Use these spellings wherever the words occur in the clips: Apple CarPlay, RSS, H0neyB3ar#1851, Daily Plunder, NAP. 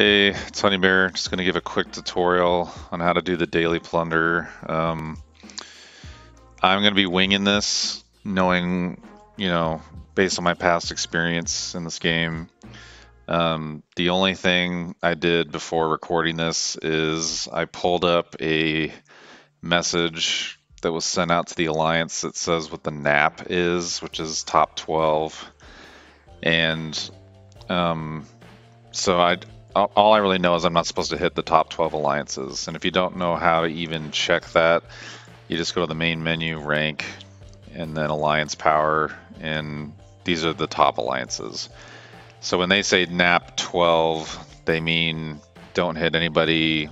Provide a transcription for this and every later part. Hey, it's Honeybear. Just going to give a quick tutorial on how to do the daily plunder. I'm going to be winging this, knowing, you know, based on my past experience in this game. The only thing I did before recording this is I pulled up a message that was sent out to the Alliance that says what the NAP is, which is top 12. And so all I really know is I'm not supposed to hit the top 12 alliances. And if you don't know how to even check that, you just go to the main menu, rank, and then alliance power, and these are the top alliances. So when they say NAP 12, they mean don't hit anybody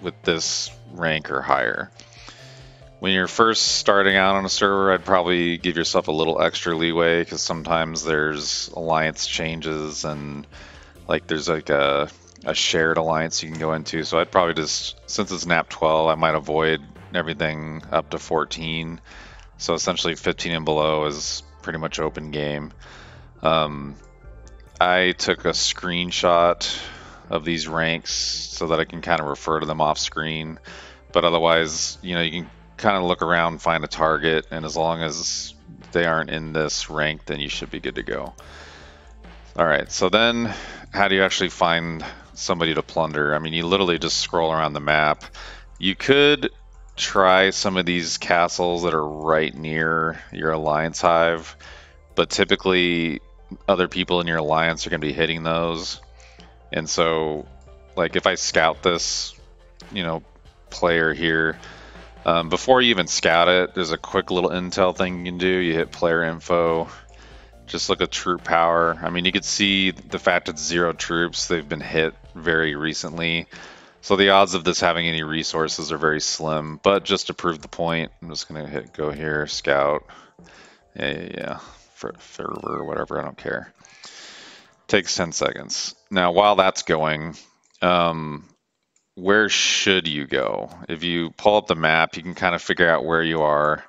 with this rank or higher. When you're first starting out on a server, I'd probably give yourself a little extra leeway, because sometimes there's alliance changes and like there's like a shared alliance you can go into. So I'd probably just, since it's NAP 12, I might avoid everything up to 14. So essentially 15 and below is pretty much open game. I took a screenshot of these ranks so that I can kind of refer to them off screen. But otherwise, you know, you can kind of look around, find a target, and as long as they aren't in this rank, then you should be good to go. All right, so then how do you actually find somebody to plunder? I mean, you literally just scroll around the map. You could try some of these castles that are right near your alliance hive, but typically other people in your alliance are going to be hitting those. And so, like, if I scout this, you know, player here, before you even scout it, there's a quick little intel thing you can do. You hit player info. Just look at troop power. I mean, you could see the fact it's 0 troops. They've been hit very recently. So the odds of this having any resources are very slim. But just to prove the point, I'm just going to hit go here, scout. Yeah, for fervor or whatever, I don't care. Takes 10 seconds. Now, while that's going, where should you go? If you pull up the map, you can kind of figure out where you are.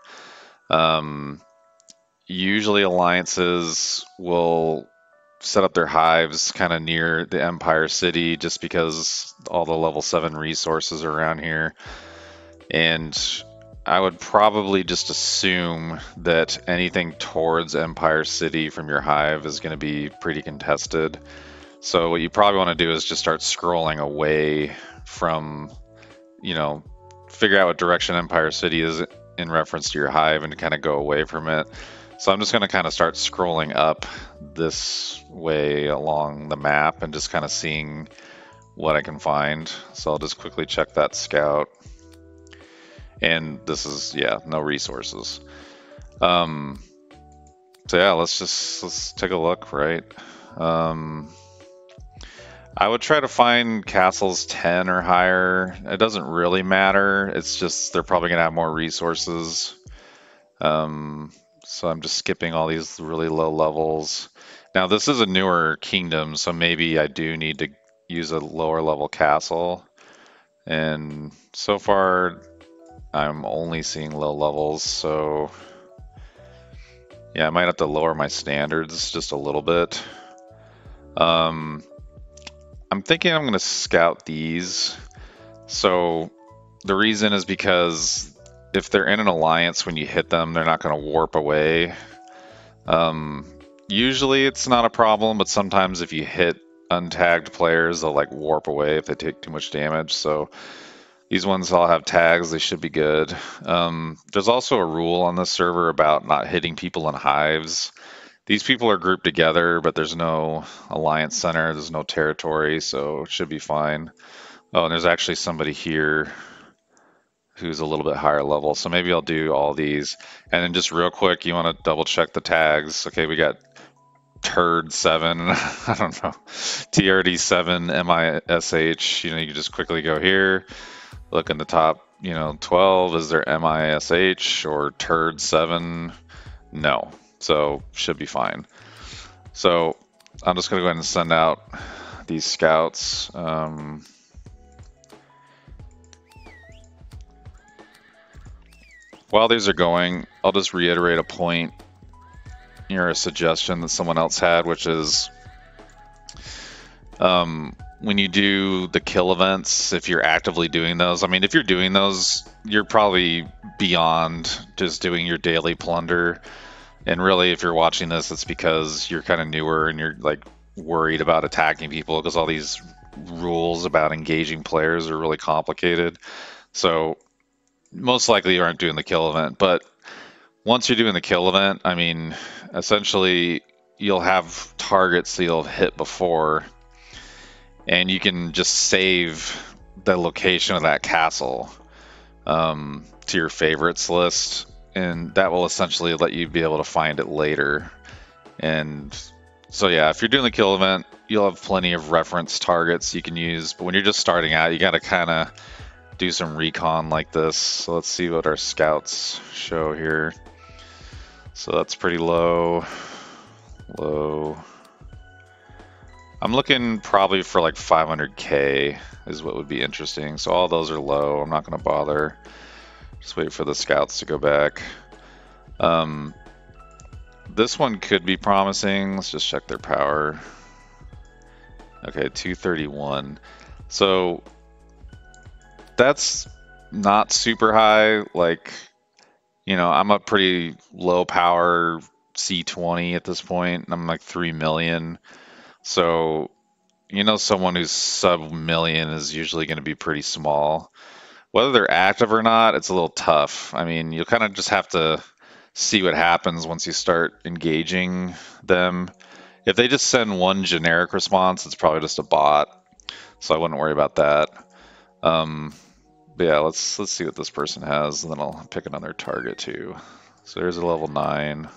Usually alliances will set up their hives kind of near the Empire City, just because all the level 7 resources are around here. And I would probably just assume that anything towards Empire City from your hive is going to be pretty contested. So what you probably want to do is just start scrolling away from, you know, figure out what direction Empire City is in reference to your hive and kind of go away from it. So I'm just going to kind of start scrolling up this way along the map and just kind of seeing what I can find. So I'll just quickly check that scout. And this is, yeah, no resources. So yeah, let's take a look, right? I would try to find castles 10 or higher. It doesn't really matter. It's just they're probably going to have more resources. So I'm just skipping all these really low levels. Now this is a newer kingdom, so maybe I do need to use a lower level castle. And so far, I'm only seeing low levels, so yeah, I might have to lower my standards just a little bit. I'm thinking I'm going to scout these. So the reason is because if they're in an alliance, when you hit them, they're not going to warp away. Usually it's not a problem, but sometimes if you hit untagged players, they'll like warp away if they take too much damage. So these ones all have tags. They should be good. There's also a rule on this server about not hitting people in hives. These people are grouped together, but there's no alliance center. There's no territory, so it should be fine. Oh, and there's actually somebody here who's a little bit higher level. So maybe I'll do all these. And then just real quick, you want to double check the tags. Okay, we got turd7, I don't know, TRD7, MISH. You know, you can just quickly go here, look in the top, you know, 12. Is there MISH or turd7? No, so should be fine. So I'm just going to go ahead and send out these scouts. While these are going, I'll just reiterate a point or a suggestion that someone else had, which is when you do the kill events, if you're actively doing those, I mean, if you're doing those, you're probably beyond just doing your daily plunder. And really, if you're watching this, it's because you're kind of newer and you're like worried about attacking people because all these rules about engaging players are really complicated. So most likely you aren't doing the kill event. But once you're doing the kill event, I mean, essentially you'll have targets that you'll have hit before, and you can just save the location of that castle to your favorites list, and that will essentially let you be able to find it later. And so yeah, if you're doing the kill event, you'll have plenty of reference targets you can use, but when you're just starting out, you got to kind of do some recon like this. So let's see what our scouts show here. So that's pretty low. I'm looking probably for like 500k is what would be interesting. So all those are low. I'm not going to bother. Just wait for the scouts to go back. This one could be promising. Let's just check their power. Okay, 231. So that's not super high. Like, you know, I'm a pretty low power C20 at this point, and I'm like 3 million. So, you know, someone who's sub-million is usually going to be pretty small. Whether they're active or not, it's a little tough. I mean, you'll kind of just have to see what happens once you start engaging them. If they just send one generic response, it's probably just a bot. So I wouldn't worry about that. But yeah, let's see what this person has, and then I'll pick another target too. So there's a level 9.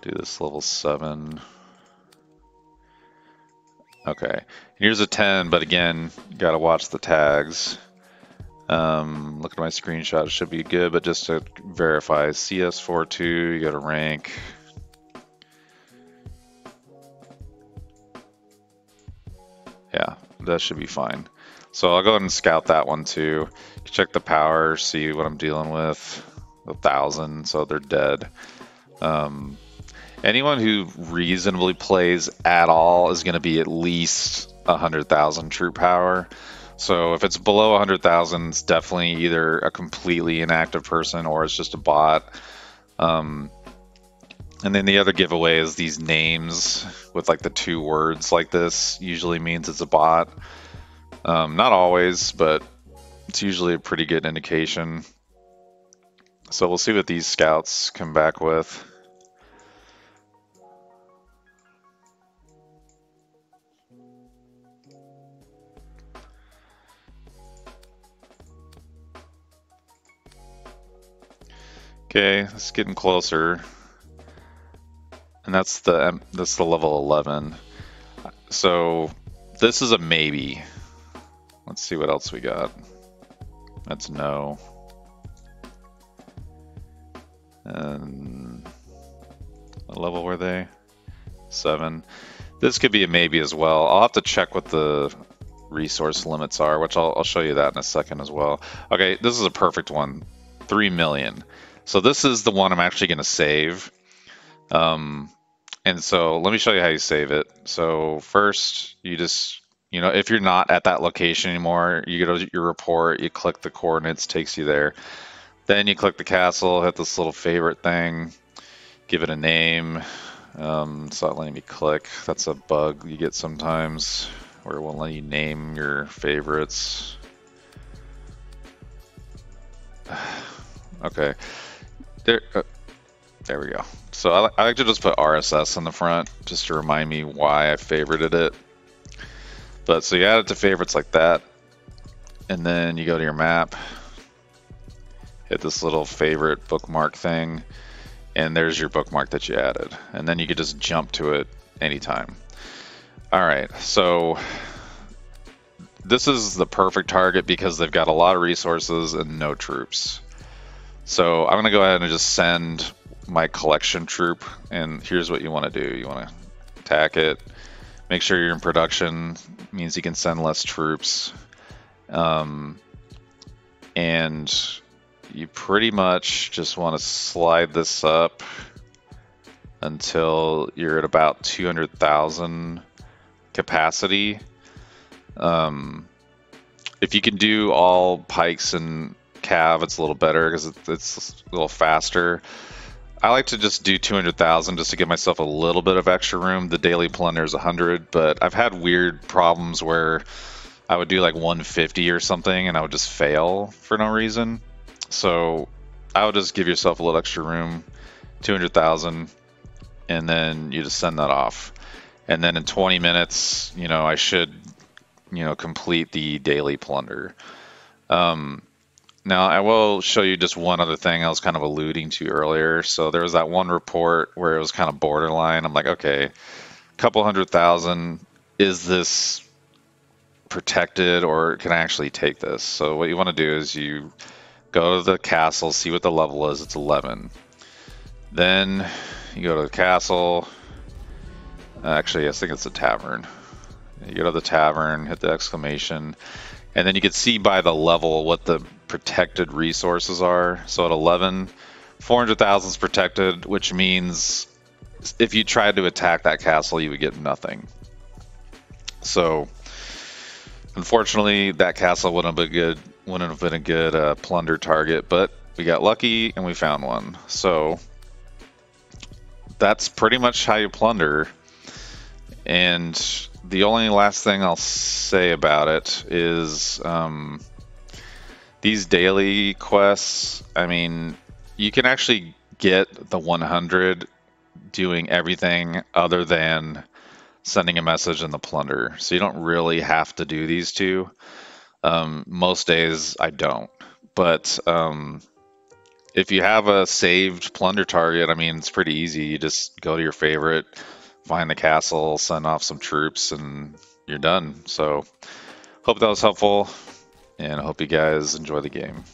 Do this level 7. Okay, here's a 10, but again, gotta watch the tags. Look at my screenshot, it should be good, but just to verify, CS42, you gotta rank. Yeah, that should be fine. So I'll go ahead and scout that one too. Check the power, see what I'm dealing with. 1,000, so they're dead. Anyone who reasonably plays at all is going to be at least 100,000 true power. So if it's below 100,000, it's definitely either a completely inactive person or it's just a bot. And then the other giveaway is these names with like the 2 words like this usually means it's a bot. Not always, but it's usually a pretty good indication. So we'll see what these scouts come back with. Okay, it's getting closer, and that's the level 11. So this is a maybe. Let's see what else we got. That's no. And what level were they? 7. This could be a maybe as well. I'll have to check what the resource limits are, which I'll show you that in a second as well. Okay, this is a perfect one. 3 million. So this is the one I'm actually going to save. And so let me show you how you save it. So first, you just, you know, if you're not at that location anymore, you go to your report, you click the coordinates, takes you there. Then you click the castle, hit this little favorite thing, give it a name. It's not letting me click. That's a bug you get sometimes where it won't let you name your favorites. Okay. There we go. So I like to just put RSS in the front just to remind me why I favorited it. But so you add it to favorites like that, and then you go to your map, hit this little favorite bookmark thing, and there's your bookmark that you added. And then you could just jump to it anytime. All right, so this is the perfect target because they've got a lot of resources and no troops. So I'm going to go ahead and just send my collection troop, and here's what you want to do. You want to attack it, make sure you're in production, means you can send less troops, and you pretty much just want to slide this up until you're at about 200,000 capacity. If you can do all pikes and cav, it's a little better because it's a little faster. I like to just do 200,000 just to give myself a little bit of extra room. The daily plunder is 100, but I've had weird problems where I would do like 150 or something and I would just fail for no reason. So I would just give yourself a little extra room, 200,000, and then you just send that off. And then in 20 minutes, you know, I should, you know, complete the daily plunder. Now, I will show you just one other thing I was kind of alluding to earlier. So there was that one report where it was kind of borderline. I'm like, okay, a couple 100,000. Is this protected or can I actually take this? So what you want to do is you go to the castle, see what the level is. It's 11. Then you go to the castle. Actually, I think it's the tavern. You go to the tavern, hit the exclamation. And then you can see by the level what the protected resources are. So at 11, 400,000 is protected, which means if you tried to attack that castle, you would get nothing. So unfortunately, that castle wouldn't have been a good plunder target, but we got lucky and we found one. So that's pretty much how you plunder. And the only last thing I'll say about it is these daily quests, I mean, you can actually get the 100 doing everything other than sending a message in the plunder. So you don't really have to do these two. Most days I don't. But if you have a saved plunder target, I mean, it's pretty easy. You just go to your favorite, find the castle, send off some troops, and you're done. So hope that was helpful, and I hope you guys enjoy the game.